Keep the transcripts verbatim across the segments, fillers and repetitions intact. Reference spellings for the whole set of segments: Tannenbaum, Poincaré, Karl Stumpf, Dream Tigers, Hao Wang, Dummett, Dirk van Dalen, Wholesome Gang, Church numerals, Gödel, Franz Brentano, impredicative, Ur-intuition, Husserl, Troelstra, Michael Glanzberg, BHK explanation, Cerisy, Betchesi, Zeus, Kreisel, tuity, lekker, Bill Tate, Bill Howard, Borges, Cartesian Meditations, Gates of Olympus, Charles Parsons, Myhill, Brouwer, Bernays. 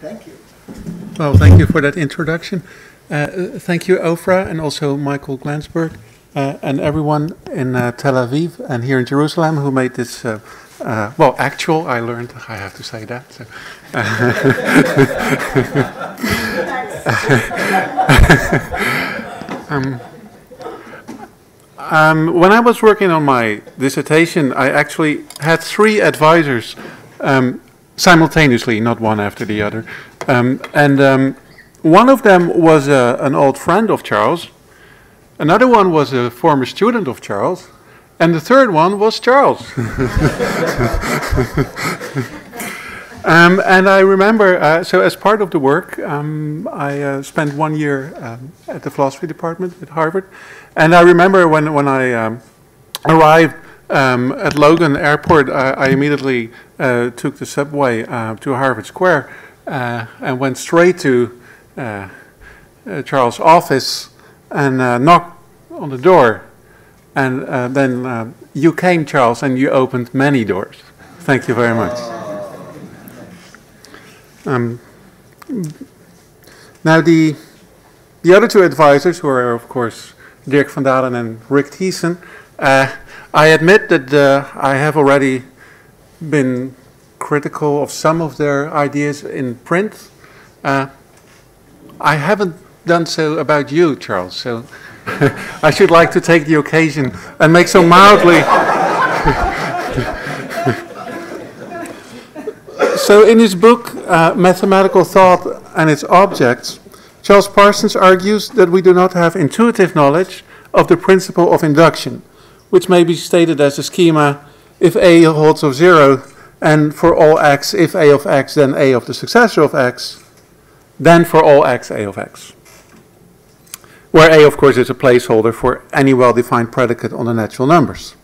Thank you. Well, thank you for that introduction. Uh, thank you, Ofra, and also Michael Glanzberg, uh, and everyone in uh, Tel Aviv and here in Jerusalem who made this, uh, uh, well, actual, I learned, I have to say that. So. um, um, when I was working on my dissertation, I actually had three advisors um, simultaneously, not one after the other. Um, and um, one of them was uh, an old friend of Charles, another one was a former student of Charles, and the third one was Charles. um, and I remember, uh, so as part of the work, um, I uh, spent one year um, at the philosophy department at Harvard, and I remember when, when I um, arrived um, at Logan Airport, I, I immediately uh, took the subway uh, to Harvard Square, Uh, and went straight to uh, uh, Charles' office and uh, knocked on the door. And uh, then uh, you came, Charles, and you opened many doors. Thank you very much. Um, now, the, the other two advisors, who are, of course, Dirk van Dalen and Rick Thiessen, uh, I admit that uh, I have already been critical of some of their ideas in print. Uh, I haven't done so about you, Charles, so I should like to take the occasion and make so mildly. So in his book, uh, Mathematical Thought and Its Objects, Charles Parsons argues that we do not have intuitive knowledge of the principle of induction, which may be stated as a schema: if A holds of zero, and for all x, if a of x, then a of the successor of x, then for all x, a of x. Where a, of course, is a placeholder for any well-defined predicate on the natural numbers.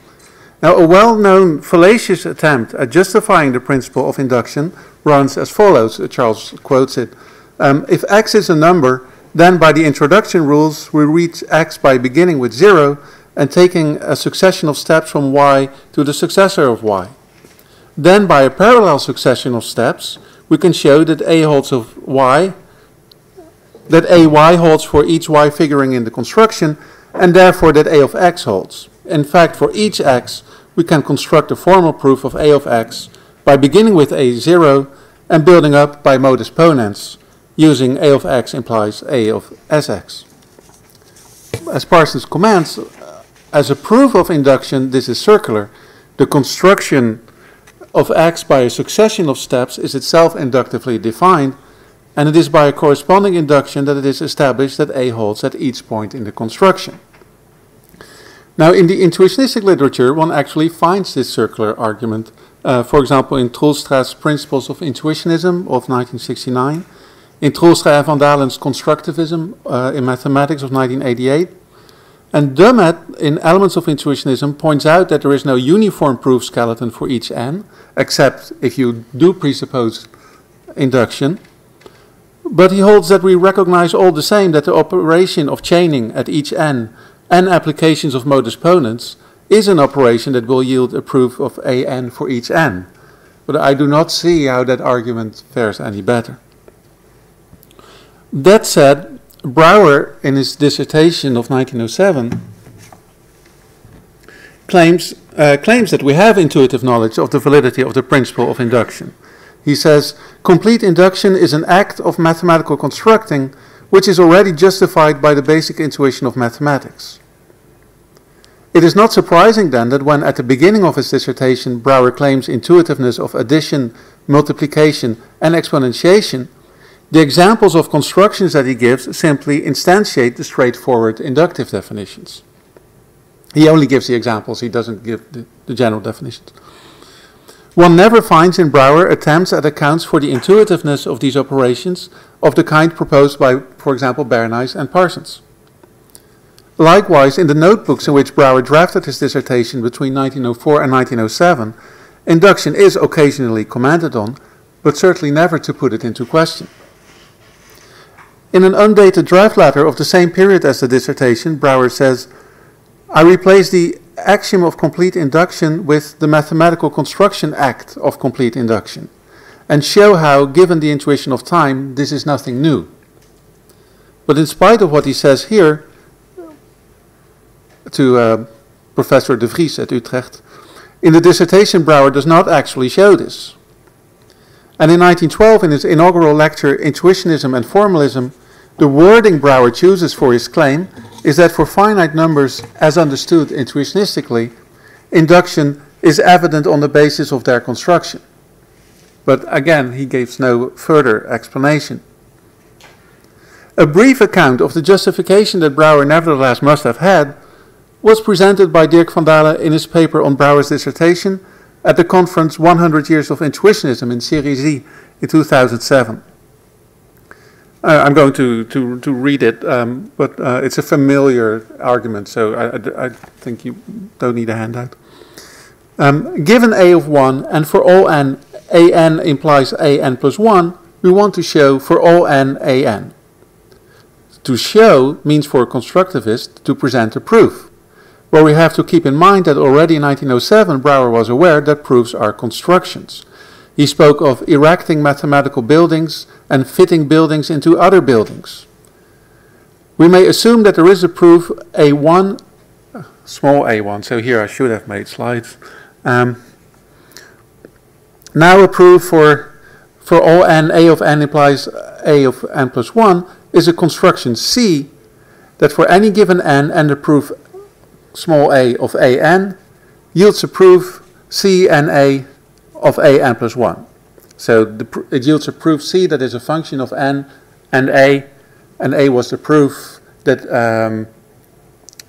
Now, a well-known fallacious attempt at justifying the principle of induction runs as follows. Charles quotes it. Um, if x is a number, then by the introduction rules, we reach x by beginning with zero and taking a succession of steps from y to the successor of y. Then, by a parallel succession of steps, we can show that a holds of y, that ay holds for each y figuring in the construction, and therefore that a of x holds. In fact, for each x, we can construct a formal proof of a of x by beginning with a zero and building up by modus ponens, using a of x implies a of sx. As Parsons comments, as a proof of induction, this is circular. The construction of x by a succession of steps is itself inductively defined, and it is by a corresponding induction that it is established that a holds at each point in the construction. Now, in the intuitionistic literature, one actually finds this circular argument, uh, for example, in Troelstra's Principles of Intuitionism of nineteen sixty-nine, in Troelstra and van Dalen's Constructivism uh, in Mathematics of nineteen eighty-eight, and Dummett, in Elements of Intuitionism, points out that there is no uniform proof skeleton for each n, except if you do presuppose induction. But he holds that we recognize all the same that the operation of chaining at each n and applications of modus ponens is an operation that will yield a proof of a n for each n. But I do not see how that argument fares any better. That said, Brouwer, in his dissertation of nineteen oh seven, claims, uh, claims that we have intuitive knowledge of the validity of the principle of induction. He says, complete induction is an act of mathematical constructing which is already justified by the basic intuition of mathematics. It is not surprising then that when at the beginning of his dissertation Brouwer claims intuitiveness of addition, multiplication and exponentiation, the examples of constructions that he gives simply instantiate the straightforward inductive definitions. He only gives the examples, he doesn't give the, the general definitions. One never finds in Brouwer attempts at accounts for the intuitiveness of these operations of the kind proposed by, for example, Bernays and Parsons. Likewise, in the notebooks in which Brouwer drafted his dissertation between nineteen oh four and nineteen oh seven, induction is occasionally commented on, but certainly never to put it into question. In an undated draft letter of the same period as the dissertation, Brouwer says, I replace the axiom of complete induction with the mathematical construction act of complete induction, and show how, given the intuition of time, this is nothing new. But in spite of what he says here to uh, Professor de Vries at Utrecht, in the dissertation Brouwer does not actually show this. And in nineteen twelve, in his inaugural lecture, Intuitionism and Formalism, the wording Brouwer chooses for his claim is that for finite numbers as understood intuitionistically, induction is evident on the basis of their construction. But again, he gives no further explanation. A brief account of the justification that Brouwer nevertheless must have had was presented by Dirk van Dalen in his paper on Brouwer's dissertation at the conference one hundred years of Intuitionism in Cerisy in two thousand seven. Uh, I'm going to, to, to read it, um, but uh, it's a familiar argument, so I, I, I think you don't need a handout. Um, given a of one, and for all n, a n implies a n plus one, we want to show for all n, a n. To show means for a constructivist to present a proof, where we have to keep in mind that already in nineteen oh seven Brouwer was aware that proofs are constructions. He spoke of erecting mathematical buildings and fitting buildings into other buildings. We may assume that there is a proof A one, small a one, so here I should have made slides. Um, now a proof for, for all n, a of n implies a of n plus one, is a construction C that for any given n and the proof small a of a n yields a proof C n a of a n plus one. So the pr it yields a proof C that is a function of n and a, and a was the proof that um,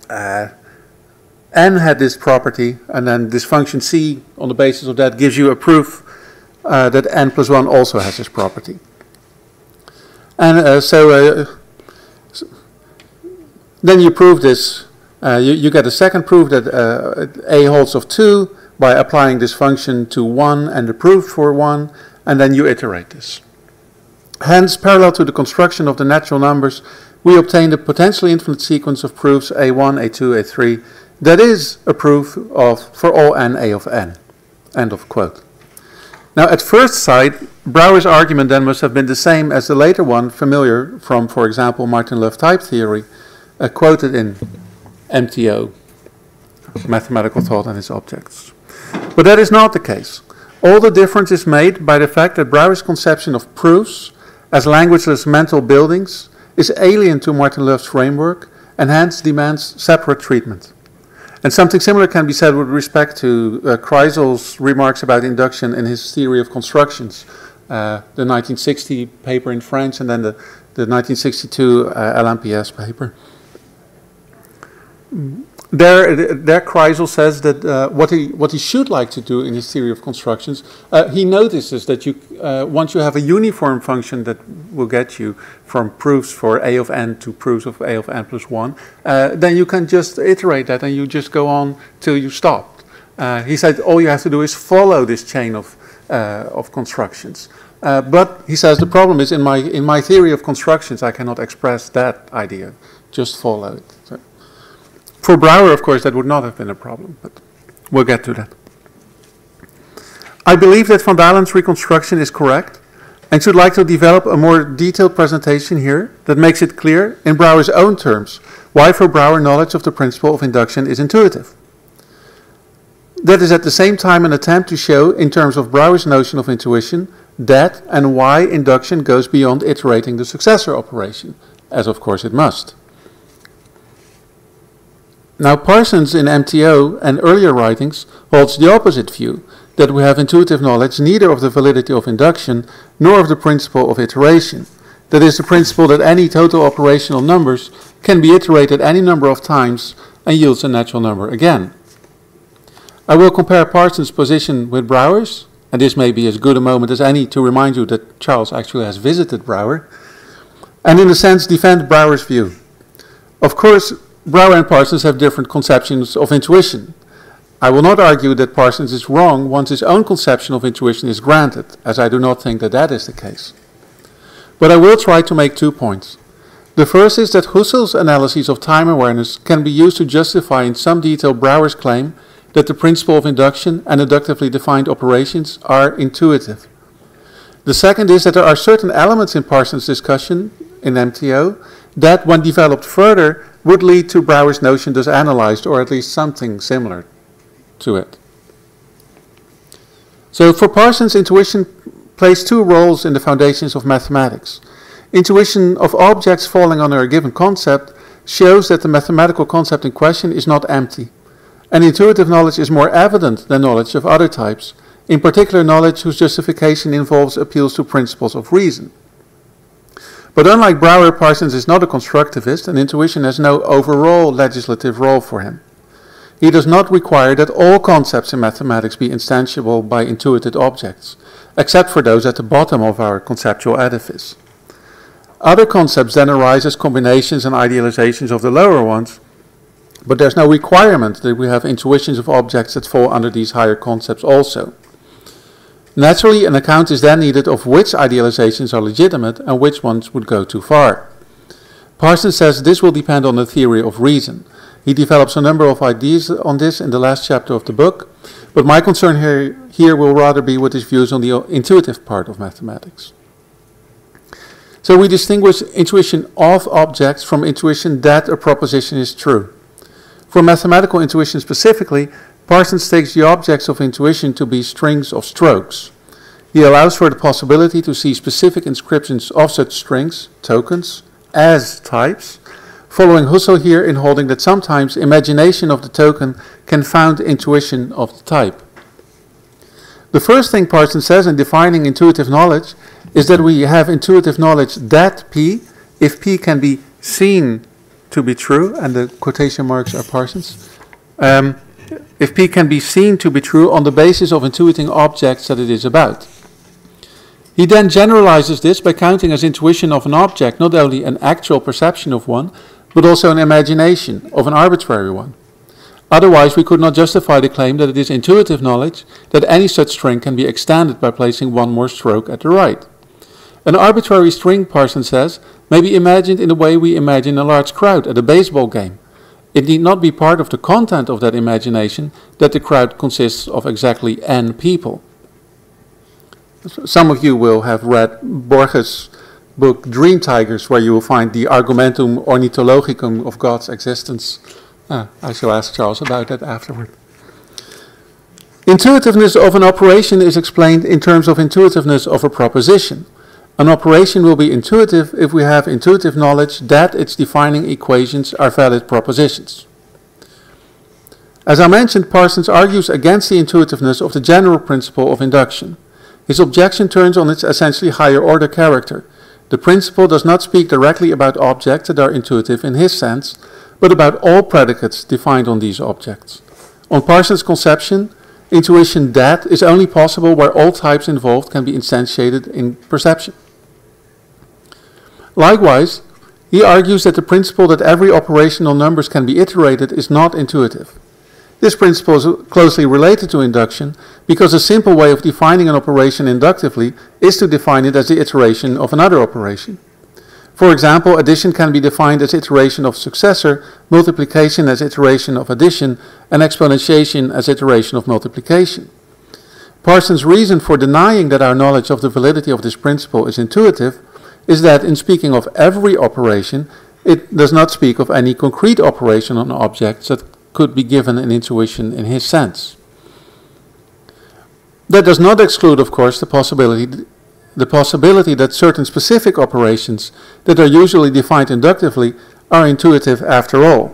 uh, n had this property, and then this function C on the basis of that gives you a proof uh, that n plus one also has this property. And uh, so, uh, so then you prove this, uh, you, you get a second proof that uh, a holds of two, by applying this function to one and the proof for one, and then you iterate this. Hence, parallel to the construction of the natural numbers, we obtain the potentially infinite sequence of proofs a one, a two, a three, that is a proof of for all n, a of n. End of quote. Now, at first sight, Brouwer's argument then must have been the same as the later one, familiar from, for example, Martin-Löf type theory, uh, quoted in M T O, Mathematical Thought and Its Objects. But that is not the case. All the difference is made by the fact that Brouwer's conception of proofs as languageless mental buildings is alien to Martin-Löf's framework and hence demands separate treatment. And something similar can be said with respect to uh, Kreisel's remarks about induction in his theory of constructions, uh, the nineteen sixty paper in France and then the, the nineteen sixty-two uh, L M P S paper. Mm. There, there Kreisel says that uh, what, he, what he should like to do in his theory of constructions, uh, he notices that you, uh, once you have a uniform function that will get you from proofs for a of n to proofs of a of n plus one, uh, then you can just iterate that and you just go on till you stop. Uh, he said all you have to do is follow this chain of, uh, of constructions. Uh, but he says the problem is in my, in my theory of constructions I cannot express that idea, just follow it. So. For Brouwer, of course, that would not have been a problem, but we'll get to that. I believe that van Dalen's reconstruction is correct and should like to develop a more detailed presentation here that makes it clear, in Brouwer's own terms, why for Brouwer knowledge of the principle of induction is intuitive. That is at the same time an attempt to show, in terms of Brouwer's notion of intuition, that and why induction goes beyond iterating the successor operation, as of course it must. Now Parsons in M T O and earlier writings holds the opposite view, that we have intuitive knowledge neither of the validity of induction nor of the principle of iteration. That is the principle that any total operational numbers can be iterated any number of times and yields a natural number again. I will compare Parsons' position with Brouwer's, and this may be as good a moment as any to remind you that Charles actually has visited Brouwer, and in a sense defend Brouwer's view. Of course, Brouwer and Parsons have different conceptions of intuition. I will not argue that Parsons is wrong once his own conception of intuition is granted, as I do not think that that is the case. But I will try to make two points. The first is that Husserl's analyses of time awareness can be used to justify in some detail Brouwer's claim that the principle of induction and inductively defined operations are intuitive. The second is that there are certain elements in Parsons' discussion in M T O that, when developed further, would lead to Brouwer's notion thus analyzed, or at least something similar to it. So for Parsons, intuition plays two roles in the foundations of mathematics. Intuition of objects falling under a given concept shows that the mathematical concept in question is not empty, and intuitive knowledge is more evident than knowledge of other types, in particular knowledge whose justification involves appeals to principles of reason. But unlike Brouwer, Parsons is not a constructivist, and intuition has no overall legislative role for him. He does not require that all concepts in mathematics be instantiable by intuited objects, except for those at the bottom of our conceptual edifice. Other concepts then arise as combinations and idealizations of the lower ones, but there's no requirement that we have intuitions of objects that fall under these higher concepts also. Naturally, an account is then needed of which idealizations are legitimate and which ones would go too far. Parsons says this will depend on the theory of reason. He develops a number of ideas on this in the last chapter of the book, but my concern here, here will rather be with his views on the intuitive part of mathematics. So we distinguish intuition of objects from intuition that a proposition is true. For mathematical intuition specifically, Parsons takes the objects of intuition to be strings of strokes. He allows for the possibility to see specific inscriptions of such strings, tokens, as types, following Husserl here in holding that sometimes imagination of the token can found intuition of the type. The first thing Parsons says in defining intuitive knowledge is that we have intuitive knowledge that P, if P can be seen to be true, and the quotation marks are Parsons, um, if P can be seen to be true on the basis of intuiting objects that it is about. He then generalizes this by counting as intuition of an object not only an actual perception of one, but also an imagination of an arbitrary one. Otherwise, we could not justify the claim that it is intuitive knowledge that any such string can be extended by placing one more stroke at the right. An arbitrary string, Parsons says, may be imagined in the way we imagine a large crowd at a baseball game. It need not be part of the content of that imagination that the crowd consists of exactly n people. Some of you will have read Borges' book Dream Tigers, where you will find the argumentum ornithologicum of God's existence. Ah, I shall ask Charles about that afterward. Intuitiveness of an operation is explained in terms of intuitiveness of a proposition. An operation will be intuitive if we have intuitive knowledge that its defining equations are valid propositions. As I mentioned, Parsons argues against the intuitiveness of the general principle of induction. His objection turns on its essentially higher order character. The principle does not speak directly about objects that are intuitive in his sense, but about all predicates defined on these objects. On Parsons' conception, intuition that is only possible where all types involved can be instantiated in perception. Likewise, he argues that the principle that every operational numbers can be iterated is not intuitive. This principle is closely related to induction because a simple way of defining an operation inductively is to define it as the iteration of another operation. For example, addition can be defined as iteration of successor, multiplication as iteration of addition, and exponentiation as iteration of multiplication. Parsons' reason for denying that our knowledge of the validity of this principle is intuitive is that in speaking of every operation, it does not speak of any concrete operation on objects that could be given an intuition in his sense. That does not exclude, of course, the possibility the possibility that certain specific operations that are usually defined inductively are intuitive after all.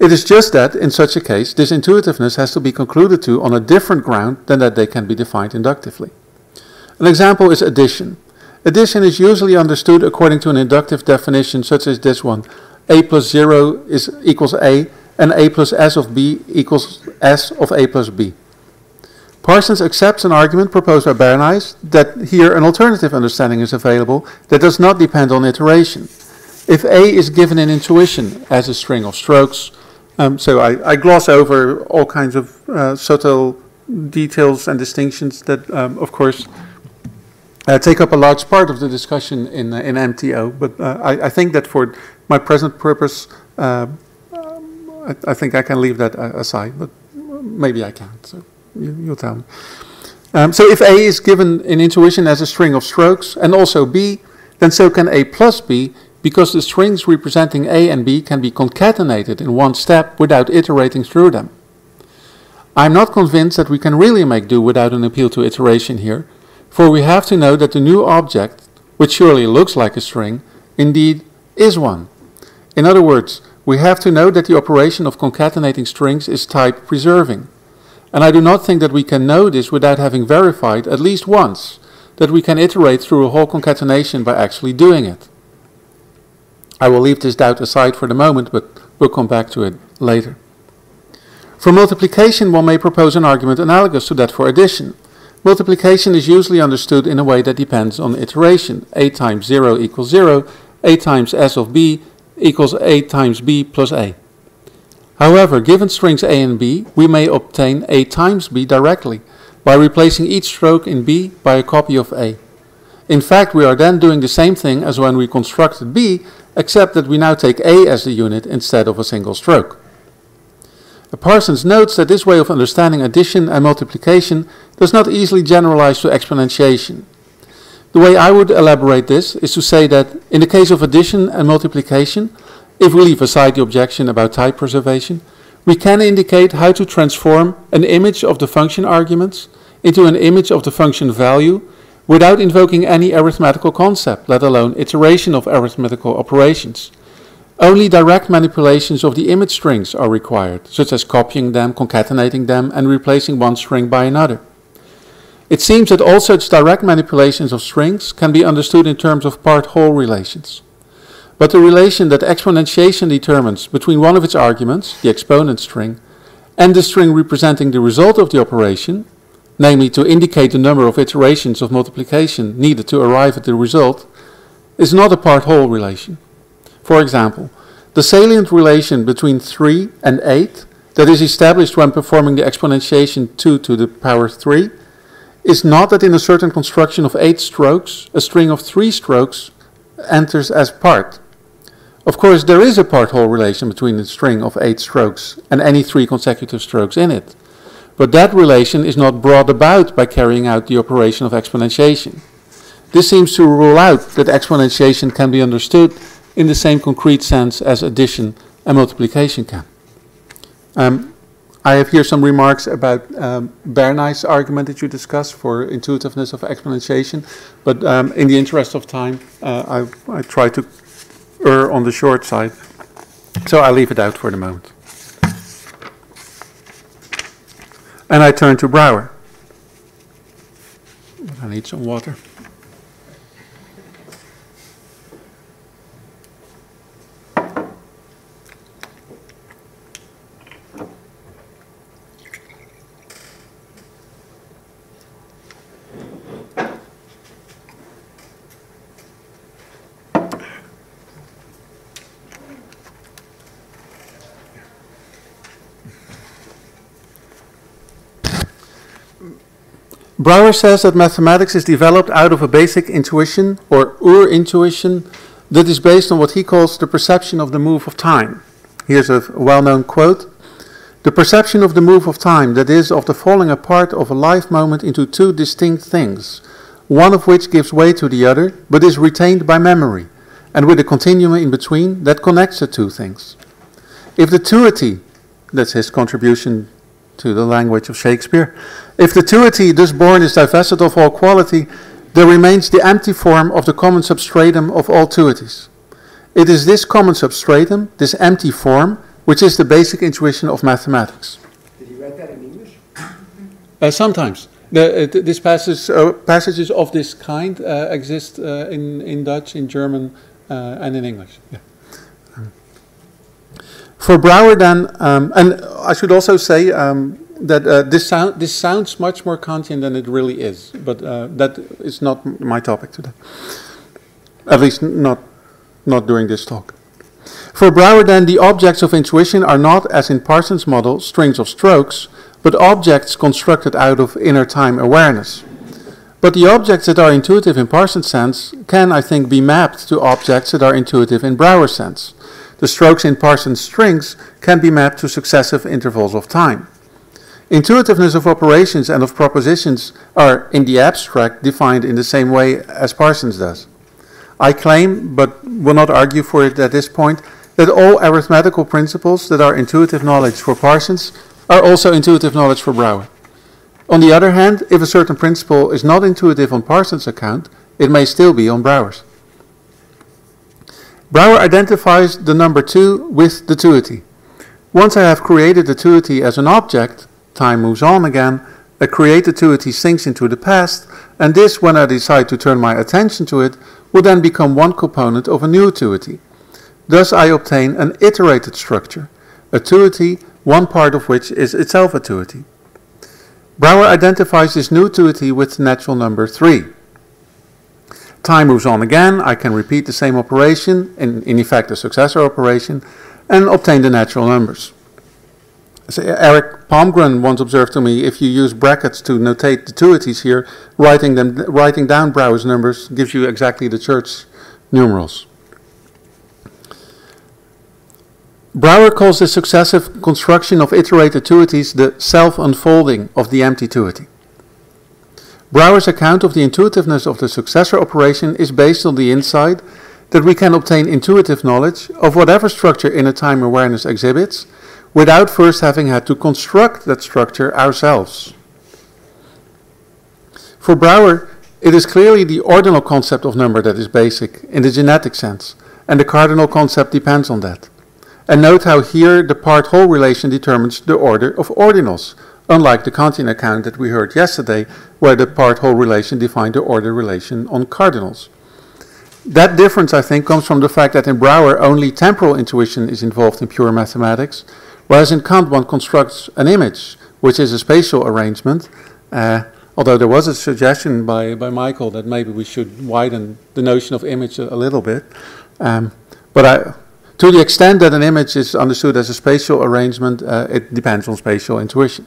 It is just that, in such a case, this intuitiveness has to be concluded to on a different ground than that they can be defined inductively. An example is addition. Addition is usually understood according to an inductive definition such as this one. A plus zero is, equals A, and A plus S of B equals S of A plus B. Parsons accepts an argument proposed by Bernays that here an alternative understanding is available that does not depend on iteration. If A is given in intuition as a string of strokes, um, so I, I gloss over all kinds of uh, subtle details and distinctions that, um, of course, uh, take up a large part of the discussion in, uh, in M T O, but uh, I, I think that for my present purpose, uh, I, I think I can leave that aside, but maybe I can't. So. You, you'll tell me. Um, so if A is given in intuition as a string of strokes, and also B, then so can A plus B, because the strings representing A and B can be concatenated in one step without iterating through them. I'm not convinced that we can really make do without an appeal to iteration here, for we have to know that the new object, which surely looks like a string, indeed is one. In other words, we have to know that the operation of concatenating strings is type preserving. And I do not think that we can know this without having verified, at least once, that we can iterate through a whole concatenation by actually doing it. I will leave this doubt aside for the moment, but we'll come back to it later. For multiplication, one may propose an argument analogous to that for addition. Multiplication is usually understood in a way that depends on iteration. A times zero equals zero, A times S of B equals A times B plus A. However, given strings A and B, we may obtain A times B directly, by replacing each stroke in B by a copy of A. In fact, we are then doing the same thing as when we constructed B, except that we now take A as the unit instead of a single stroke. Parsons notes that this way of understanding addition and multiplication does not easily generalize to exponentiation. The way I would elaborate this is to say that, in the case of addition and multiplication, if we leave aside the objection about type preservation, we can indicate how to transform an image of the function arguments into an image of the function value without invoking any arithmetical concept, let alone iteration of arithmetical operations. Only direct manipulations of the image strings are required, such as copying them, concatenating them, and replacing one string by another. It seems that all such direct manipulations of strings can be understood in terms of part-whole relations. But the relation that exponentiation determines between one of its arguments, the exponent string, and the string representing the result of the operation, namely to indicate the number of iterations of multiplication needed to arrive at the result, is not a part-whole relation. For example, the salient relation between three and eight, that is established when performing the exponentiation two to the power three, is not that in a certain construction of eight strokes, a string of three strokes enters as part. Of course, there is a part-whole relation between the string of eight strokes and any three consecutive strokes in it, but that relation is not brought about by carrying out the operation of exponentiation. This seems to rule out that exponentiation can be understood in the same concrete sense as addition and multiplication can. Um, I have here some remarks about um, Bernays' argument that you discussed for intuitiveness of exponentiation, but um, in the interest of time, uh, I, I try to or on the short side, so I leave it out for the moment. And I turn to Brouwer. I need some water. Brouwer says that mathematics is developed out of a basic intuition, or ur-intuition, that is based on what he calls the perception of the move of time. Here's a well-known quote. The perception of the move of time, that is, of the falling apart of a life moment into two distinct things, one of which gives way to the other, but is retained by memory, and with a continuum in between that connects the two things. If the tuity, that's his contribution to the language of Shakespeare, if the tuity thus born is divested of all quality, there remains the empty form of the common substratum of all tuities. It is this common substratum, this empty form, which is the basic intuition of mathematics. Did he write that in English? Uh, sometimes. The, uh, th this passage, uh, passages of this kind uh, exist uh, in, in Dutch, in German, uh, and in English. Yeah. For Brouwer then, um, and I should also say um, that uh, this, sound, this sounds much more Kantian than it really is, but uh, that is not my topic today, at least not, not during this talk. For Brouwer then, the objects of intuition are not, as in Parsons' model, strings of strokes, but objects constructed out of inner time awareness. But the objects that are intuitive in Parsons' sense can, I think, be mapped to objects that are intuitive in Brouwer's sense. The strokes in Parsons' strings can be mapped to successive intervals of time. Intuitiveness of operations and of propositions are, in the abstract, defined in the same way as Parsons does. I claim, but will not argue for it at this point, that all arithmetical principles that are intuitive knowledge for Parsons are also intuitive knowledge for Brouwer. On the other hand, if a certain principle is not intuitive on Parsons' account, it may still be on Brouwer's. Brouwer identifies the number two with the tuity. Once I have created the tuity as an object, time moves on again, a created tuity sinks into the past, and this, when I decide to turn my attention to it, will then become one component of a new tuity. Thus I obtain an iterated structure, a tuity, one part of which is itself a tuity. Brouwer identifies this new tuity with natural number three. Time moves on again, I can repeat the same operation, in, in effect a successor operation, and obtain the natural numbers. So Eric Palmgren once observed to me, if you use brackets to notate the tuities here, writing, them, writing down Brouwer's numbers gives you exactly the Church numerals. Brouwer calls this successive construction of iterated tuities the self-unfolding of the empty tuity. Brouwer's account of the intuitiveness of the successor operation is based on the insight that we can obtain intuitive knowledge of whatever structure inner time awareness exhibits without first having had to construct that structure ourselves. For Brouwer, it is clearly the ordinal concept of number that is basic in the genetic sense, and the cardinal concept depends on that. And note how here the part-whole relation determines the order of ordinals, unlike the Kantian account that we heard yesterday, where the part-whole relation defined the order relation on cardinals. That difference, I think, comes from the fact that in Brouwer only temporal intuition is involved in pure mathematics, whereas in Kant one constructs an image, which is a spatial arrangement, uh, although there was a suggestion by, by Michael that maybe we should widen the notion of image a, a little bit. Um, but I... To the extent that an image is understood as a spatial arrangement, uh, it depends on spatial intuition.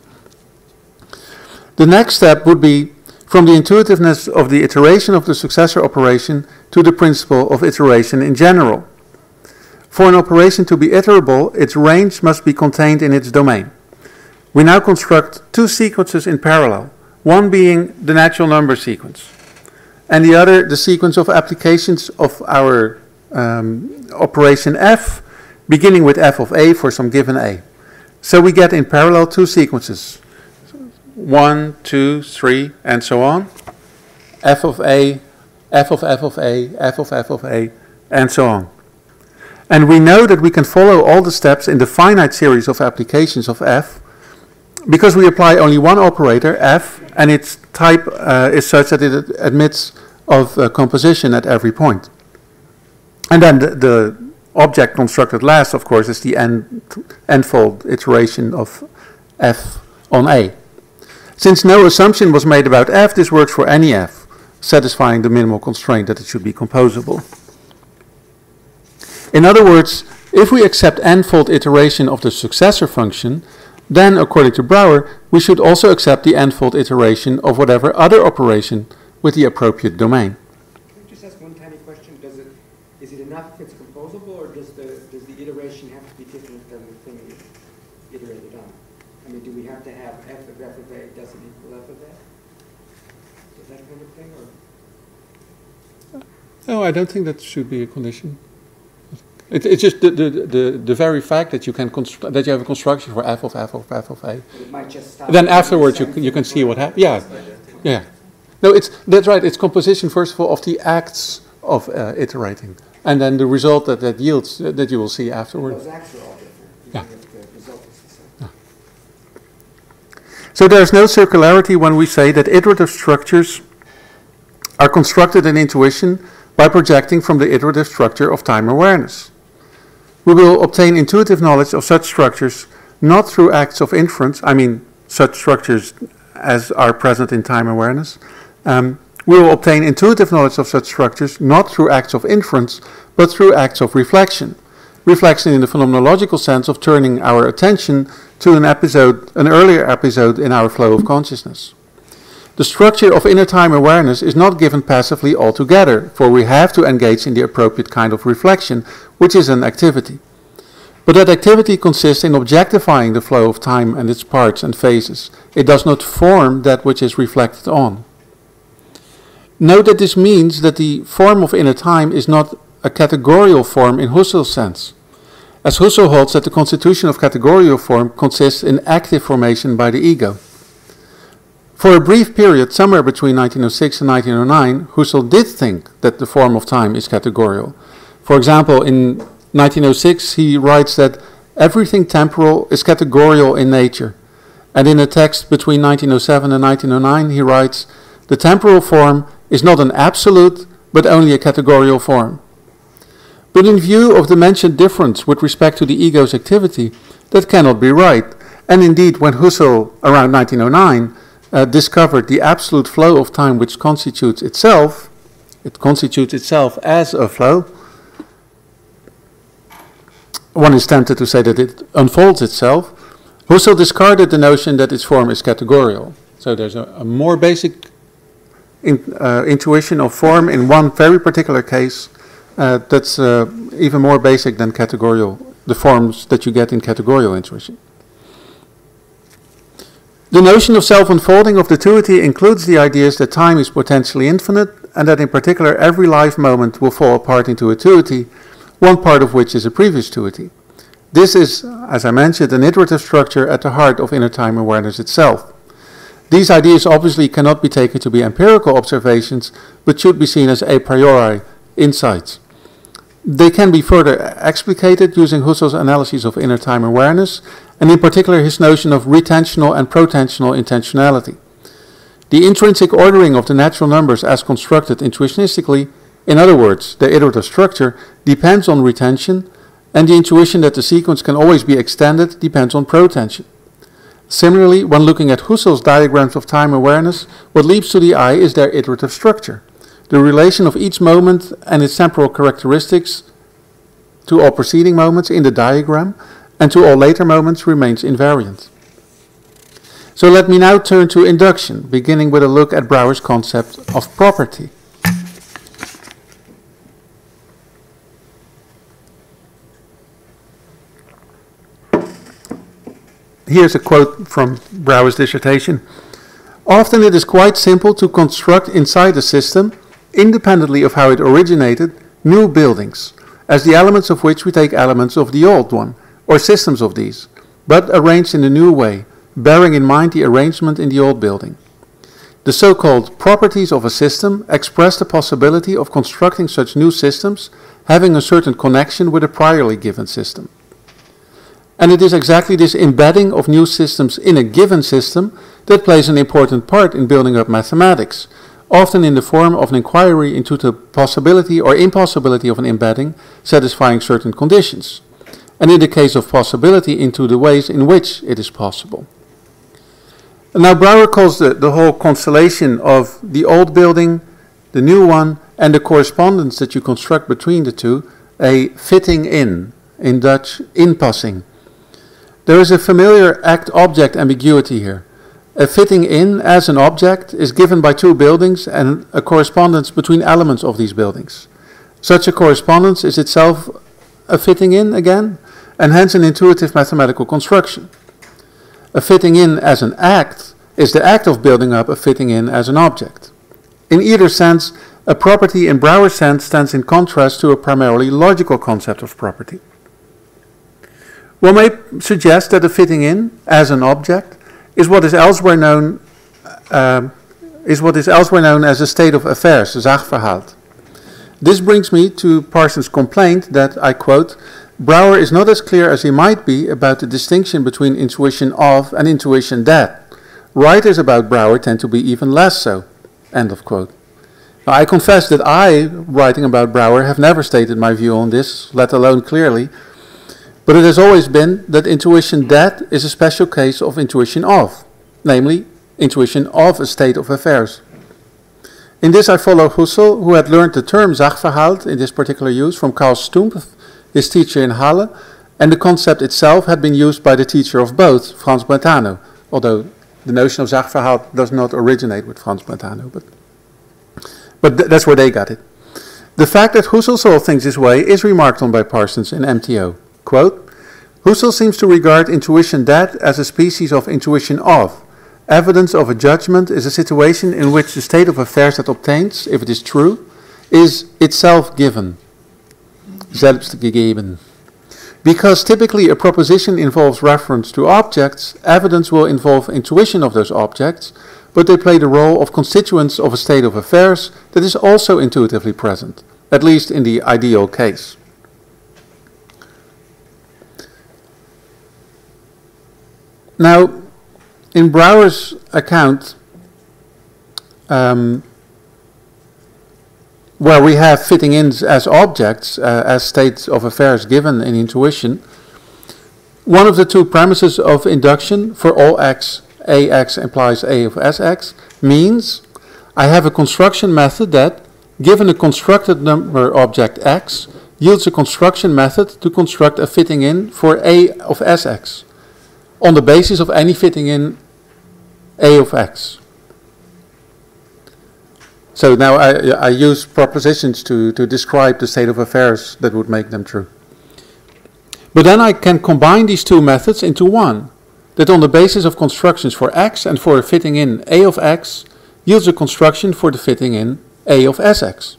The next step would be from the intuitiveness of the iteration of the successor operation to the principle of iteration in general. For an operation to be iterable, its range must be contained in its domain. We now construct two sequences in parallel, one being the natural number sequence, and the other the sequence of applications of our Um, operation f, beginning with f of a for some given a. So we get in parallel two sequences, one, two, three, and so on, f of a, f of f of a, f of f of a, and so on. And we know that we can follow all the steps in the finite series of applications of f, because we apply only one operator, f, and its type uh, is such that it admits of uh, composition at every point. And then the, the object constructed last, of course, is the n, n-fold iteration of f on A. Since no assumption was made about f, this works for any f, satisfying the minimal constraint that it should be composable. In other words, if we accept n-fold iteration of the successor function, then, according to Brouwer, we should also accept the n-fold iteration of whatever other operation with the appropriate domain. Is it enough if it's composable, or does the, does the iteration have to be different than the thing you iterated on? I mean, do we have to have f of f of a doesn't equal f of a? Is that kind of thing? Or? No, I don't think that should be a condition. It, it's just the, the, the, the very fact that you, can that you have a construction for f of f of f of a. But it might just stop. Then afterwards you, you can see what happens. Yeah. Yeah. No, it's, that's right. It's composition, first of all, of the acts of uh, iterating. And then the result that that yields, uh, that you will see afterward. Those acts are all different, even if the result is the same. Yeah. So there's no circularity when we say that iterative structures are constructed in intuition by projecting from the iterative structure of time awareness. We will obtain intuitive knowledge of such structures not through acts of inference, I mean such structures as are present in time awareness, um, We will obtain intuitive knowledge of such structures not through acts of inference, but through acts of reflection. Reflection in the phenomenological sense of turning our attention to an episode, an earlier episode in our flow of consciousness. The structure of inner time awareness is not given passively altogether, for we have to engage in the appropriate kind of reflection, which is an activity. But that activity consists in objectifying the flow of time and its parts and phases. It does not form that which is reflected on. Note that this means that the form of inner time is not a categorical form in Husserl's sense, as Husserl holds that the constitution of categorical form consists in active formation by the ego. For a brief period, somewhere between nineteen oh six and nineteen oh nine, Husserl did think that the form of time is categorical. For example, in nineteen oh six he writes that everything temporal is categorical in nature, and in a text between nineteen oh seven and nineteen oh nine he writes, the temporal form is not an absolute, but only a categorical form. But in view of the mentioned difference with respect to the ego's activity, that cannot be right, and indeed when Husserl, around nineteen oh nine, uh, discovered the absolute flow of time which constitutes itself, it constitutes itself as a flow, one is tempted to say that it unfolds itself, Husserl discarded the notion that its form is categorical. So there's a, a more basic In, uh, intuition of form in one very particular case uh, that's uh, even more basic than categorical, the forms that you get in categorical intuition. The notion of self-unfolding of fluidity includes the ideas that time is potentially infinite and that in particular every life moment will fall apart into a fluidity, one part of which is a previous fluidity. This is, as I mentioned, an iterative structure at the heart of inner time awareness itself. These ideas obviously cannot be taken to be empirical observations, but should be seen as a priori insights. They can be further explicated using Husserl's analyses of inner time awareness, and in particular his notion of retentional and protensional intentionality. The intrinsic ordering of the natural numbers as constructed intuitionistically, in other words, the iterative structure, depends on retention, and the intuition that the sequence can always be extended depends on protension. Similarly, when looking at Husserl's diagrams of time awareness, what leaps to the eye is their iterative structure, the relation of each moment and its temporal characteristics to all preceding moments in the diagram and to all later moments remains invariant. So let me now turn to induction, beginning with a look at Brouwer's concept of property. Here's a quote from Brouwer's dissertation. Often it is quite simple to construct inside a system, independently of how it originated, new buildings, as the elements of which we take elements of the old one, or systems of these, but arranged in a new way, bearing in mind the arrangement in the old building. The so-called properties of a system express the possibility of constructing such new systems, having a certain connection with a priorly given system. And it is exactly this embedding of new systems in a given system that plays an important part in building up mathematics, often in the form of an inquiry into the possibility or impossibility of an embedding satisfying certain conditions, and in the case of possibility into the ways in which it is possible. And now Brouwer calls the, the whole constellation of the old building, the new one, and the correspondence that you construct between the two, a fitting in, in Dutch, inpassing. There is a familiar act-object ambiguity here. A fitting in as an object is given by two buildings and a correspondence between elements of these buildings. Such a correspondence is itself a fitting in again, and hence an intuitive mathematical construction. A fitting in as an act is the act of building up a fitting in as an object. In either sense, a property in Brouwer's sense stands in contrast to a primarily logical concept of property. One may suggest that a fitting in as an object is what is elsewhere known uh, is what is elsewhere known as a state of affairs, Sachverhalt. This brings me to Parsons' complaint that, I quote, Brouwer is not as clear as he might be about the distinction between intuition of and intuition that. Writers about Brouwer tend to be even less so, end of quote. Now, I confess that I, writing about Brouwer, have never stated my view on this, let alone clearly, but it has always been that intuition that is a special case of intuition of, namely, intuition of a state of affairs. In this I follow Husserl, who had learned the term Sachverhalt in this particular use from Karl Stumpf, his teacher in Halle, and the concept itself had been used by the teacher of both, Franz Brentano, although the notion of Sachverhalt does not originate with Franz Brentano, but, but th that's where they got it. The fact that Husserl saw things this way is remarked on by Parsons in M T O. Quote, Husserl seems to regard intuition that as a species of intuition of. Evidence of a judgment is a situation in which the state of affairs that obtains, if it is true, is itself given. Selbstgegeben. Because typically a proposition involves reference to objects, evidence will involve intuition of those objects, but they play the role of constituents of a state of affairs that is also intuitively present, at least in the ideal case. Now, in Brouwer's account, um, where we have fitting ins as objects, uh, as states of affairs given in intuition, one of the two premises of induction for all x, ax implies a of sx, means I have a construction method that, given a constructed number object x, yields a construction method to construct a fitting in for a of sx, on the basis of any fitting in a of x. So now I, I use propositions to, to describe the state of affairs that would make them true. But then I can combine these two methods into one, that on the basis of constructions for x and for a fitting in a of x yields a construction for the fitting in a of sx.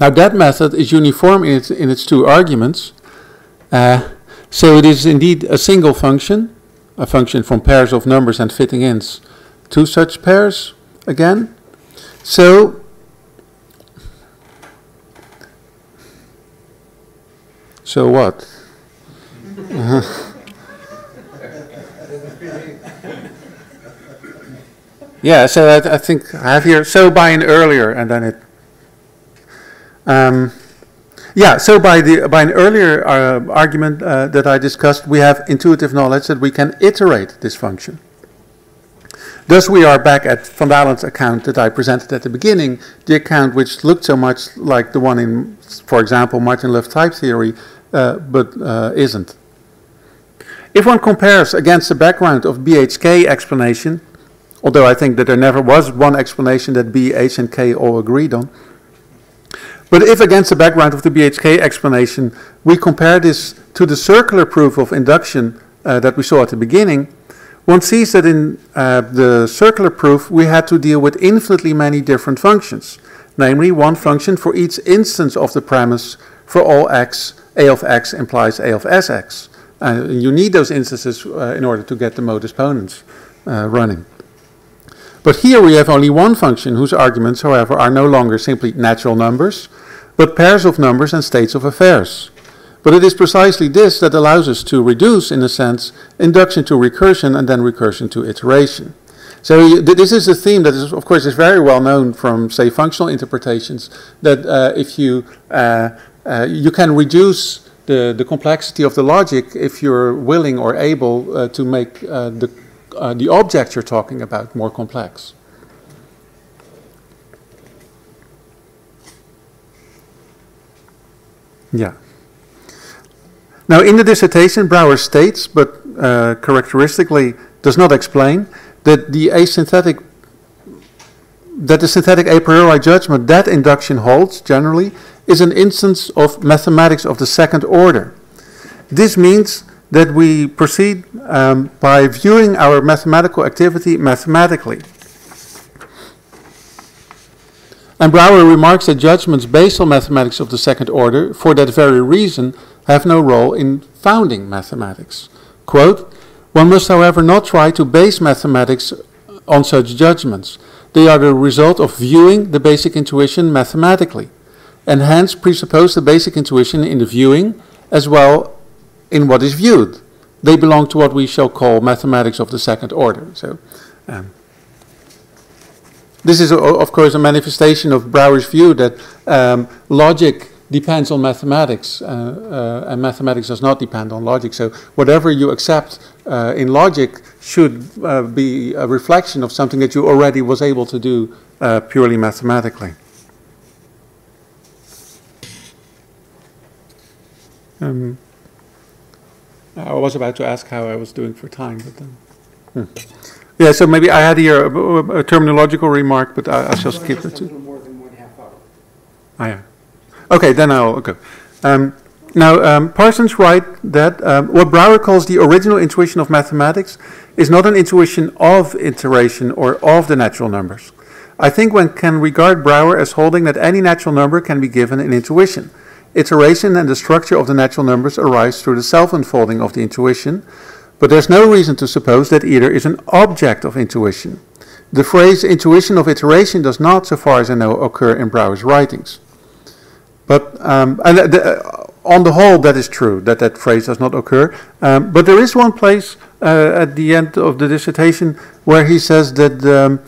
Now that method is uniform in its, in its two arguments, uh, so it is indeed a single function, a function from pairs of numbers and fitting ins to such pairs again. So, so what? Yeah, so I, I think I have here, so by an earlier, and then it, um, yeah, so by the by an earlier uh, argument uh, that I discussed, we have intuitive knowledge that we can iterate this function. Thus we are back at Van Dalen's account that I presented at the beginning, the account which looked so much like the one in, for example, Martin-Löf type theory, uh, but uh, isn't. If one compares against the background of B H K explanation, although I think that there never was one explanation that B, H and K all agreed on, but if against the background of the B H K explanation we compare this to the circular proof of induction uh, that we saw at the beginning, one sees that in uh, the circular proof we had to deal with infinitely many different functions, namely one function for each instance of the premise for all x, a of x implies a of sx. Uh, you need those instances uh, in order to get the modus ponens uh, running. But here we have only one function whose arguments, however, are no longer simply natural numbers, but pairs of numbers and states of affairs. But it is precisely this that allows us to reduce, in a sense, induction to recursion and then recursion to iteration. So this is a theme that, is, of course, is very well known from, say, functional interpretations, that uh, if you, uh, uh, you can reduce the, the complexity of the logic if you're willing or able uh, to make uh, the Uh, the object you're talking about more complex. Yeah. Now in the dissertation, Brouwer states, but uh, characteristically does not explain, that the asynthetic, that the synthetic a priori judgment that induction holds generally is an instance of mathematics of the second order. This means that we proceed um, by viewing our mathematical activity mathematically. And Brouwer remarks that judgments based on mathematics of the second order, for that very reason, have no role in founding mathematics. Quote, "One must, however, not try to base mathematics on such judgments. They are the result of viewing the basic intuition mathematically, and hence presuppose the basic intuition in the viewing as well in what is viewed. They belong to what we shall call mathematics of the second order." So, um, this is, a, of course, a manifestation of Brouwer's view that um, logic depends on mathematics, uh, uh, and mathematics does not depend on logic. So whatever you accept uh, in logic should uh, be a reflection of something that you already was able to do uh, purely mathematically. Um, I was about to ask how I was doing for time, but then, hmm. yeah. So maybe I had here a, a, a terminological remark, but I, I shall skip it. Too. More than one half hour. Ah, yeah. Okay, then I'll go. Um, Now, um, Parsons writes that um, what Brouwer calls the original intuition of mathematics is not an intuition of iteration or of the natural numbers. I think one can regard Brouwer as holding that any natural number can be given an intuition. Iteration and the structure of the natural numbers arise through the self-unfolding of the intuition, but there's no reason to suppose that either is an object of intuition. The phrase intuition of iteration does not, so far as I know, occur in Brouwer's writings. But um, and the, on the whole, that is true, that that phrase does not occur. Um, but there is one place uh, at the end of the dissertation where he says that um,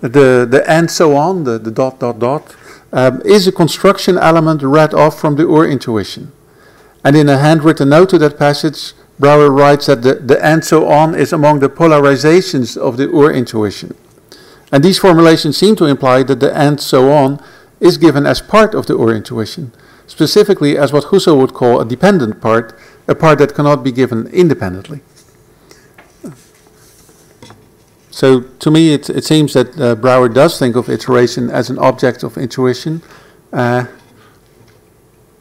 the, the and so on, the, the dot, dot, dot, um, is a construction element read off from the Ur-intuition. And in a handwritten note to that passage, Brouwer writes that the, the and so on is among the polarizations of the Ur-intuition. And these formulations seem to imply that the and so on is given as part of the Ur-intuition, specifically as what Husserl would call a dependent part, a part that cannot be given independently. So to me it, it seems that uh, Brouwer does think of iteration as an object of intuition, uh,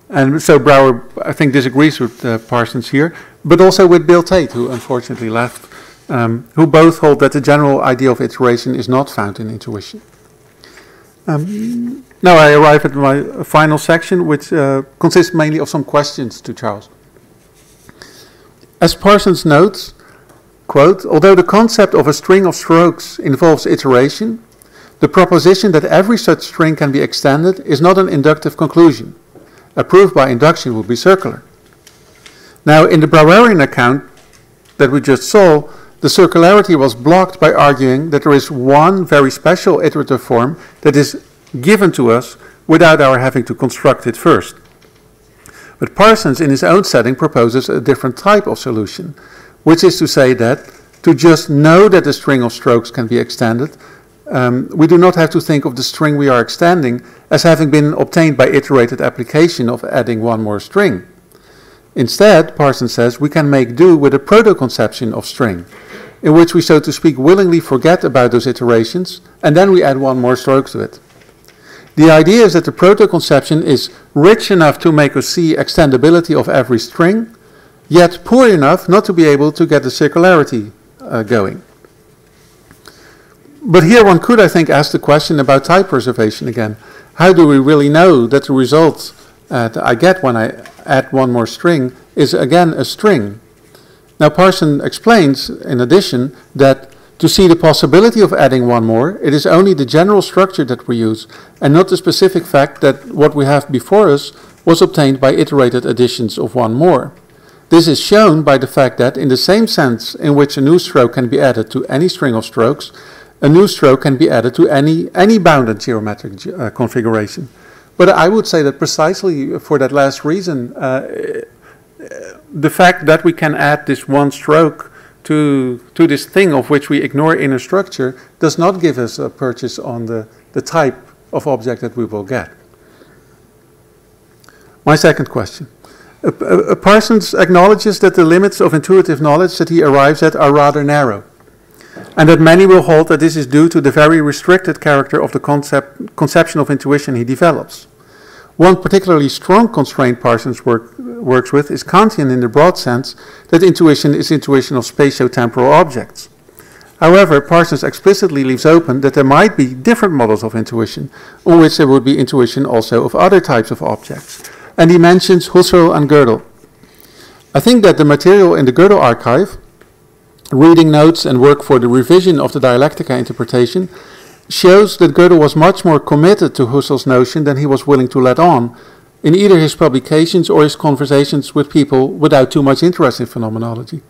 and so Brouwer, I think, disagrees with uh, Parsons here, but also with Bill Tate, who unfortunately left, um, who both hold that the general idea of iteration is not found in intuition. Um, now I arrive at my final section, which uh, consists mainly of some questions to Charles. As Parsons notes, quote, although the concept of a string of strokes involves iteration, the proposition that every such string can be extended is not an inductive conclusion. A proof by induction would be circular. Now, in the Brouwerian account that we just saw, the circularity was blocked by arguing that there is one very special iterative form that is given to us without our having to construct it first. But Parsons in his own setting proposes a different type of solution, which is to say that to just know that the string of strokes can be extended, um, we do not have to think of the string we are extending as having been obtained by iterated application of adding one more string. Instead, Parsons says, we can make do with a proto-conception of string, in which we, so to speak, willingly forget about those iterations, and then we add one more stroke to it. The idea is that the proto-conception is rich enough to make us see extendability of every string, yet poor enough not to be able to get the circularity uh, going. But here one could, I think, ask the question about type preservation again. How do we really know that the result uh, that I get when I add one more string is again a string? Now Parsons explains, in addition, that to see the possibility of adding one more, it is only the general structure that we use, and not the specific fact that what we have before us was obtained by iterated additions of one more. This is shown by the fact that, in the same sense in which a new stroke can be added to any string of strokes, a new stroke can be added to any, any bounded geometric uh, configuration. But I would say that precisely for that last reason, uh, the fact that we can add this one stroke to, to this thing of which we ignore inner structure does not give us a purchase on the, the type of object that we will get. My second question. Uh, uh, Parsons acknowledges that the limits of intuitive knowledge that he arrives at are rather narrow, and that many will hold that this is due to the very restricted character of the concept, conception of intuition he develops. One particularly strong constraint Parsons work, works with is Kantian, in the broad sense that intuition is intuition of spatio-temporal objects. However, Parsons explicitly leaves open that there might be different models of intuition, on which there would be intuition also of other types of objects. And he mentions Husserl and Gödel. I think that the material in the Gödel archive, reading notes and work for the revision of the Dialectica interpretation, shows that Gödel was much more committed to Husserl's notion than he was willing to let on, in either his publications or his conversations with people without too much interest in phenomenology.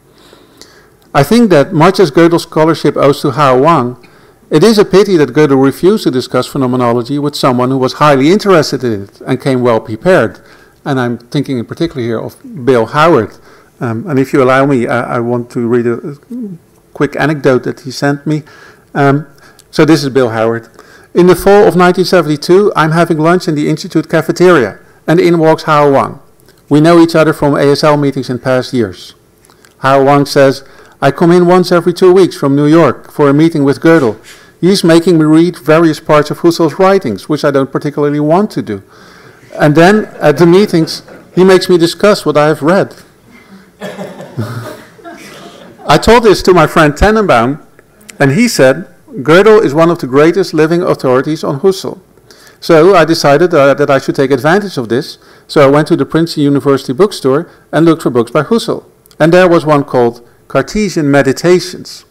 I think that, much as Gödel's scholarship owes to Hao Wang, it is a pity that Gödel refused to discuss phenomenology with someone who was highly interested in it and came well prepared. And I'm thinking in particular here of Bill Howard. Um, and if you allow me, I, I want to read a, a quick anecdote that he sent me. Um, So this is Bill Howard. In the fall of nineteen seventy-two, I'm having lunch in the Institute cafeteria, and in walks Hao Wang. We know each other from A S L meetings in past years. Hao Wang says, I come in once every two weeks from New York for a meeting with Gödel. He's making me read various parts of Husserl's writings, which I don't particularly want to do. And then, at the meetings, He makes me discuss what I have read. I told this to my friend Tannenbaum, and he said, Gödel is one of the greatest living authorities on Husserl. So I decided uh, that I should take advantage of this, so I went to the Princeton University bookstore and looked for books by Husserl. And there was one called Cartesian Meditations.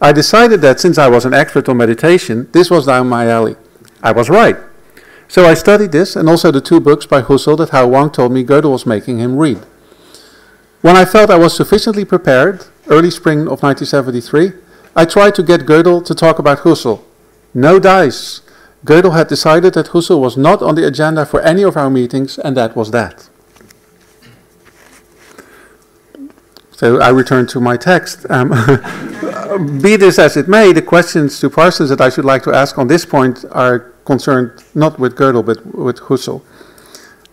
I decided that since I was an expert on meditation, this was down my alley. I was right. So I studied this and also the two books by Husserl that Hao Wang told me Gödel was making him read. When I felt I was sufficiently prepared, early spring of nineteen seventy-three, I tried to get Gödel to talk about Husserl. No dice. Gödel had decided that Husserl was not on the agenda for any of our meetings, and that was that. So I return to my text. Um, be this as it may, the questions to Parsons that I should like to ask on this point are concerned not with Gödel, but with Husserl.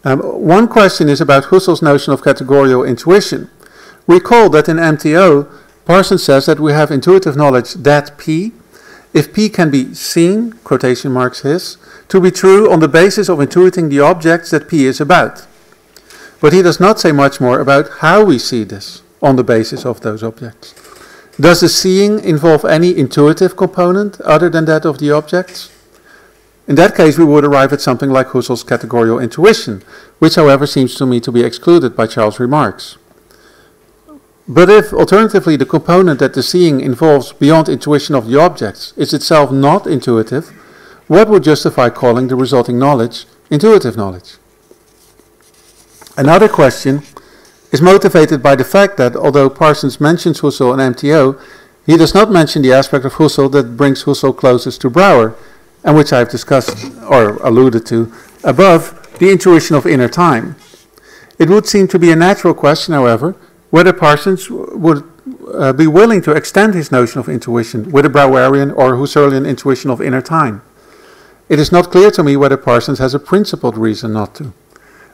Um, one question is about Husserl's notion of categorical intuition. Recall that in M T O, Parsons says that we have intuitive knowledge that P, if P can be seen, quotation marks his, to be true on the basis of intuiting the objects that P is about. But he does not say much more about how we see this on the basis of those objects. Does the seeing involve any intuitive component other than that of the objects? In that case, we would arrive at something like Husserl's categorical intuition, which, however, seems to me to be excluded by Charles' remarks. But if, alternatively, the component that the seeing involves beyond intuition of the objects is itself not intuitive, what would justify calling the resulting knowledge intuitive knowledge? Another question is motivated by the fact that, although Parsons mentions Husserl and M T O, he does not mention the aspect of Husserl that brings Husserl closest to Brouwer, and which I have discussed, or alluded to, above, the intuition of inner time. It would seem to be a natural question, however, whether Parsons would uh, be willing to extend his notion of intuition with a Brouwerian or Husserlian intuition of inner time. It is not clear to me whether Parsons has a principled reason not to.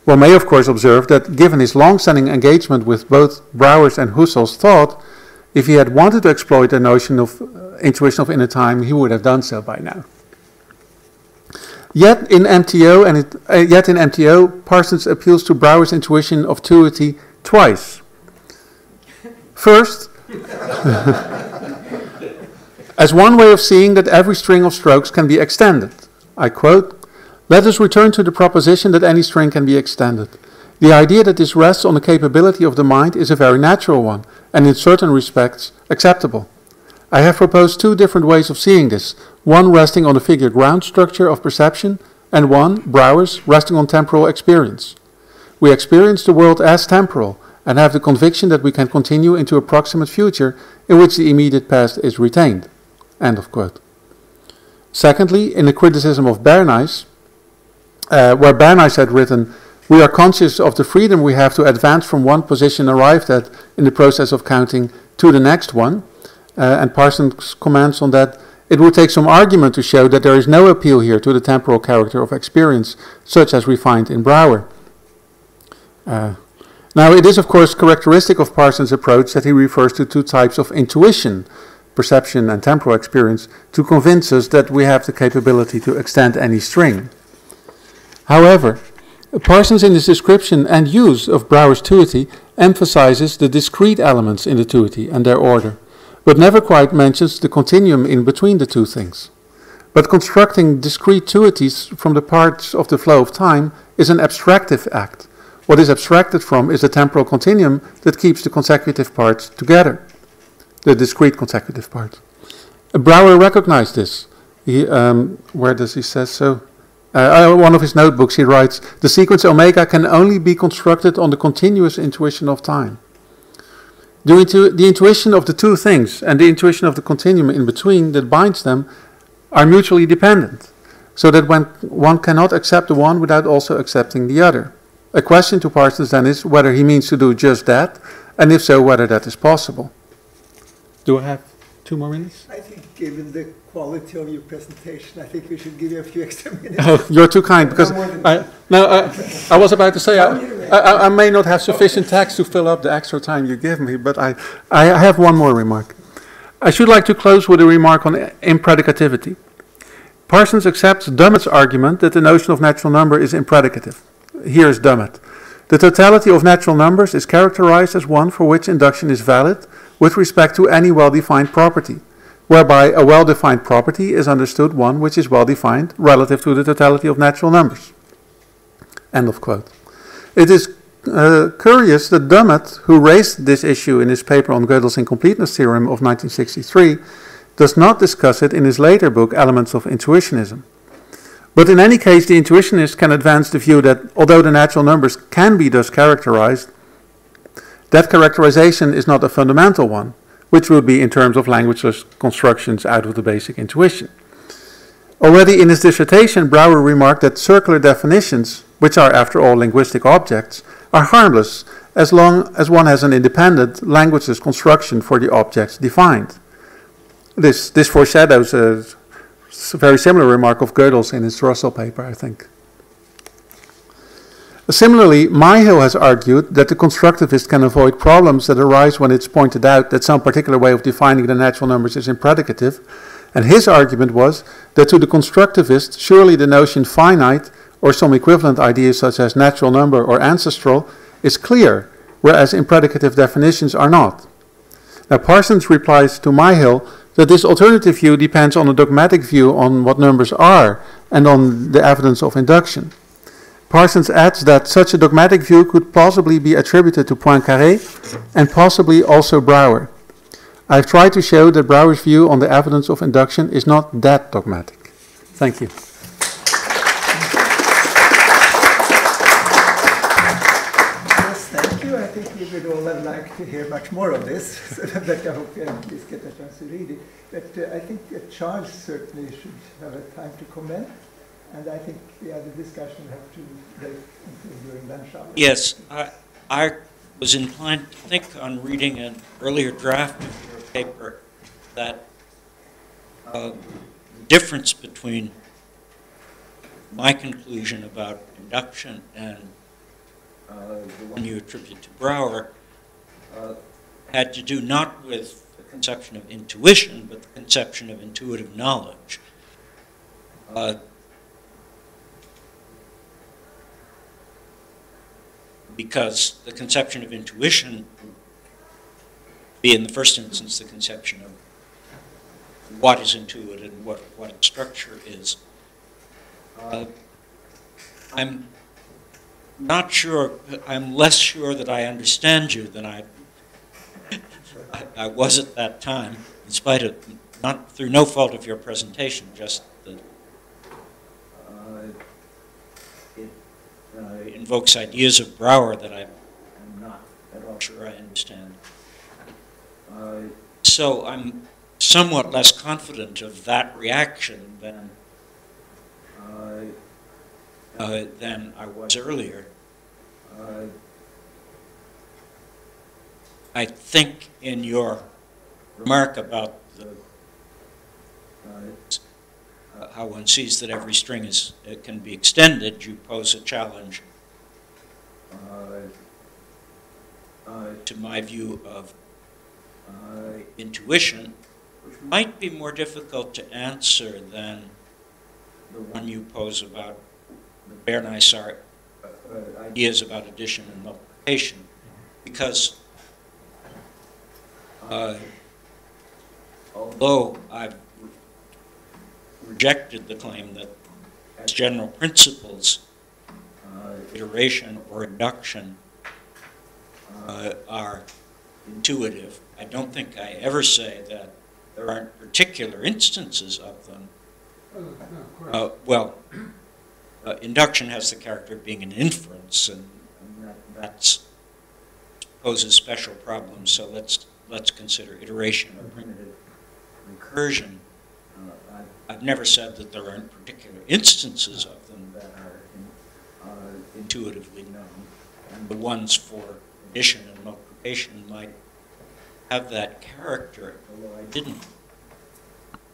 One may, of course, observe that given his long-standing engagement with both Brouwer's and Husserl's thought, if he had wanted to exploit the notion of uh, intuition of inner time, he would have done so by now. Yet in M T O, and it, uh, yet in M T O, Parsons appeals to Brouwer's intuition of tuity twice. First, as one way of seeing that every string of strokes can be extended. I quote, "Let us return to the proposition that any string can be extended. The idea that this rests on the capability of the mind is a very natural one, and in certain respects acceptable. I have proposed two different ways of seeing this, one resting on the figure ground structure of perception, and one, Brouwer's, resting on temporal experience. We experience the world as temporal, and have the conviction that we can continue into a proximate future in which the immediate past is retained." End of quote. Secondly, in the criticism of Bernays, uh, where Bernays had written, "We are conscious of the freedom we have to advance from one position arrived at in the process of counting to the next one," uh, and Parsons comments on that, "It would take some argument to show that there is no appeal here to the temporal character of experience, such as we find in Brouwer." Uh, Now, it is, of course, characteristic of Parsons' approach that he refers to two types of intuition, perception and temporal experience, to convince us that we have the capability to extend any string. However, Parsons, in his description and use of Brouwer's tuity, emphasizes the discrete elements in the tuity and their order, but never quite mentions the continuum in between the two things. But constructing discrete tuities from the parts of the flow of time is an abstractive act. What is abstracted from is the temporal continuum that keeps the consecutive parts together, the discrete consecutive parts. Brouwer recognized this. He, um, where does he say so? Uh, one of his notebooks he writes, "The sequence omega can only be constructed on the continuous intuition of time." The, intu the intuition of the two things and the intuition of the continuum in between that binds them are mutually dependent, so that when one cannot accept the one without also accepting the other. A question to Parsons then is whether he means to do just that, and if so, whether that is possible. Do I have two more minutes? I think given the quality of your presentation, I think we should give you a few extra minutes. Oh, you're too kind, because no, I, no, I, I was about to say I, I, I may not have sufficient text to fill up the extra time you give me, but I, I have one more remark. I should like to close with a remark on impredicativity. Parsons accepts Dummett's argument that the notion of natural number is impredicative. Here is Dummett. The totality of natural numbers is characterized as one for which induction is valid with respect to any well-defined property, whereby a well-defined property is understood one which is well-defined relative to the totality of natural numbers." End of quote. It is uh, curious that Dummett, who raised this issue in his paper on Gödel's incompleteness theorem of nineteen sixty-three, does not discuss it in his later book, Elements of Intuitionism. But in any case, the intuitionist can advance the view that although the natural numbers can be thus characterized, that characterization is not a fundamental one, which would be in terms of languageless constructions out of the basic intuition. Already in his dissertation, Brouwer remarked that circular definitions, which are after all linguistic objects, are harmless as long as one has an independent languageless construction for the objects defined. This, this foreshadows a very similar remark of Gödel's in his Russell paper, I think. Similarly, Myhill has argued that the constructivist can avoid problems that arise when it's pointed out that some particular way of defining the natural numbers is impredicative, and his argument was that to the constructivist, surely the notion finite or some equivalent idea such as natural number or ancestral is clear, whereas impredicative definitions are not. Now Parsons replies to Myhill that this alternative view depends on a dogmatic view on what numbers are and on the evidence of induction. Parsons adds that such a dogmatic view could plausibly be attributed to Poincaré and possibly also Brouwer. I've tried to show that Brouwer's view on the evidence of induction is not that dogmatic. Thank you. Yes, thank you. I think we would all have liked to hear much more of this, but I hope you at least get a chance to read it. But uh, I think uh, Charles certainly should have a time to comment, and I think yeah, the discussion will have to break during lunch hour. Yes, I, I was inclined to think on reading an earlier draft of your paper that uh, the difference between my conclusion about induction and uh, the one you attribute to Brouwer uh, had to do not with the conception of intuition, but the conception of intuitive knowledge. Uh, because the conception of intuition would be, in the first instance, the conception of what is intuitive and what, what its structure is. Uh, I'm not sure, I'm less sure that I understand you than I, I, I was at that time, in spite of, not through no fault of your presentation, just the Uh, invokes ideas of Brouwer that I'm not at all sure I understand. Uh, so I'm somewhat less confident of that reaction than, uh, uh, than I was earlier. Uh, I think in your remark about the, uh, Uh, how one sees that every string is uh, can be extended, you pose a challenge uh, uh, to my view of uh, intuition, which might be more difficult to answer than the one you pose about the Bernays uh, uh, ideas about addition and multiplication, because uh, although I've rejected the claim that as general principles, uh, iteration or induction uh, are intuitive. I don't think I ever say that there aren't particular instances of them. Uh, well, uh, induction has the character of being an inference, and, and that poses special problems, so let's, let's consider iteration or recursion. I've never said that there aren't particular instances of them that are in, uh, intuitively known, and the ones for addition and multiplication might have that character, although I didn't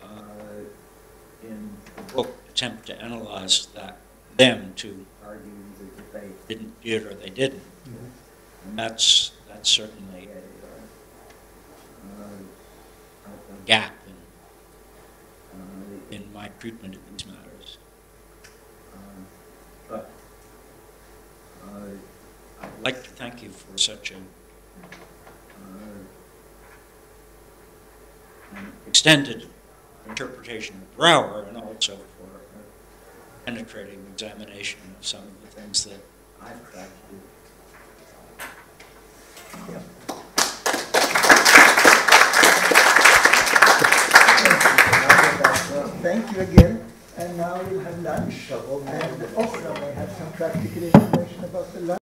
uh, in the book attempt to analyze that, them to argue that they didn't do it or they didn't. Mm-hmm. And that's, that's certainly a, a gap in my treatment of these matters. Uh, but uh, I I'd like to thank you for such an uh, extended interpretation of Brouwer, and also for a penetrating examination of some of the things that I've tried to do. Yeah. Thank you again. And now we'll have lunch. And Ofra may have some practical information about the lunch.